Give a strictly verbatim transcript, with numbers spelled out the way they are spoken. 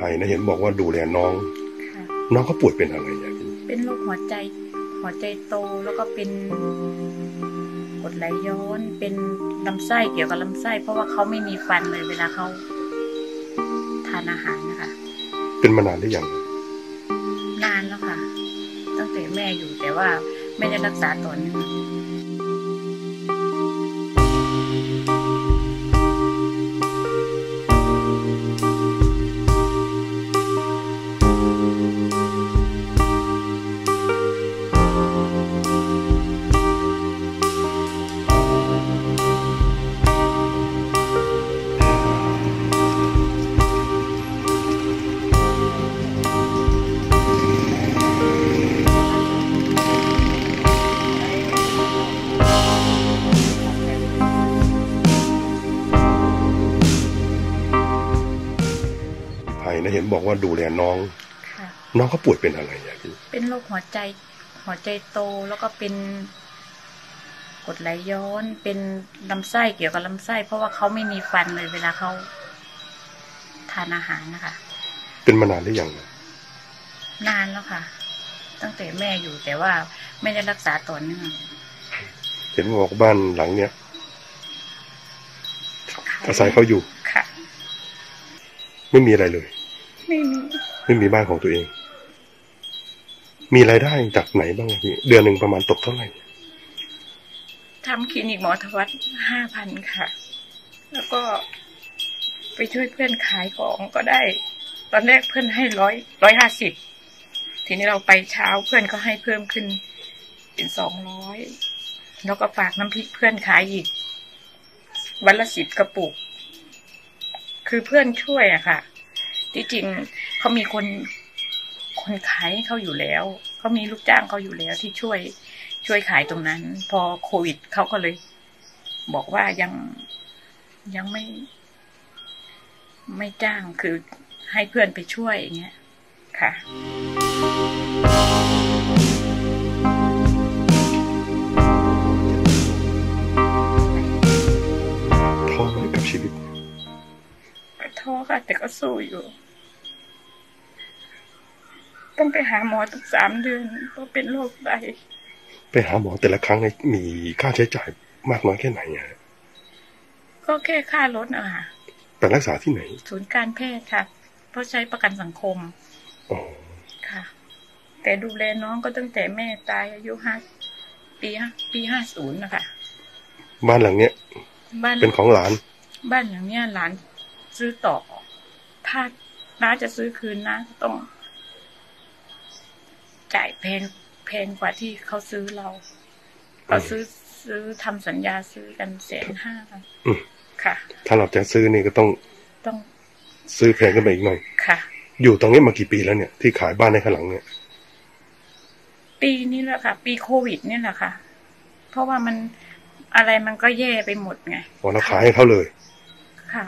ภัยนะเห็นบอกว่าดูแลน้องน้องเขาป่วยเป็นอะไรอย่างนี้เป็นโรคหัวใจหัวใจโตแล้วก็เป็นกดไหลย้อนเป็นลำไส้เกี่ยวกับลำไส้เพราะว่าเขาไม่มีฟันเลยเวลาเขาทานอาหารนะคะเป็นมานานหรือยังนานแล้วค่ะตั้งแต่แม่อยู่แต่ว่าไม่ได้รักษาต่อเนื่องเห็นบอกว่าดูแลน้องน้องเขาป่วยเป็นอะไรอย่างนี้เป็นโรคหัวใจหัวใจโตแล้วก็เป็นกดไหลย้อนเป็นลำไส้เกี่ยวกับลำไส้เพราะว่าเขาไม่มีฟันเลยเวลาเขาทานอาหารนะคะเป็นมานานหรือยังนานแล้วค่ะตั้งแต่แม่อยู่แต่ว่าไม่ได้รักษาต่อเนื่องเห็นบอกบ้านหลังเนี้ยอาศัยเขาอยู่ค่ะไม่มีอะไรเลยไม่มีไม่มีบ้านของตัวเองมีรายได้จากไหนบ้างพี่เดือนหนึ่งประมาณตกเท่าไหร่ทำคลินิกหมอทวัฒน์ห้าพันค่ะแล้วก็ไปช่วยเพื่อนขายของก็ได้ตอนแรกเพื่อนให้ร้อยร้อยห้าสิบทีนี้เราไปเช้าเพื่อนก็ให้เพิ่มขึ้นเป็นสองร้อยแล้วก็ฝากน้ำพริกเพื่อนขายอีกวันละสิบกระปุกคือเพื่อนช่วยอะค่ะที่จริงเขามีคนคนขายเขาอยู่แล้วเขามีลูกจ้างเขาอยู่แล้วที่ช่วยช่วยขายตรงนั้นพอโควิดเขาก็เลยบอกว่ายังยังไม่ไม่จ้างคือให้เพื่อนไปช่วยอย่างเงี้ยค่ะท้อไหมกับชีวิตท้อค่ะแต่ก็สู้อยู่ต้องไปหาหมอทุกสามเดือนเพราะเป็นโรคไตไปหาหมอแต่ละครั้งมีค่าใช้จ่ายมากน้อยแค่ไหนอ่ะก็แค่ค่ารถอ่ะค่ะแต่รักษาที่ไหนศูนย์การแพทย์ค่ะเพราะใช้ประกันสังคมอ๋อค่ะแต่ดูแลน้องก็ตั้งแต่แม่ตายอายุห้าปีห้าปีห้าศูนย์นะคะบ้านหลังเนี้ยบ้านเป็นของหลานบ้านหลังเนี้ยหลานซื้อต่อถ้าน้าจะซื้อคืนนะต้องจ่ายแพงแพงกว่าที่เขาซื้อเราเราซื้อซื้อทำสัญญาซื้อกันแสนห้าค่ะถ้าเราจะซื้อนี่ก็ต้องต้องซื้อแพงขึ้นไปอีกหน่อยค่ะอยู่ตรงนี้มากี่ปีแล้วเนี่ยที่ขายบ้านในข้างหลังเนี่ยปีนี้แหละค่ะปีโควิดนี่แหละค่ะเพราะว่ามันอะไรมันก็แย่ไปหมดไงเราขายให้เขาเลยค่ะ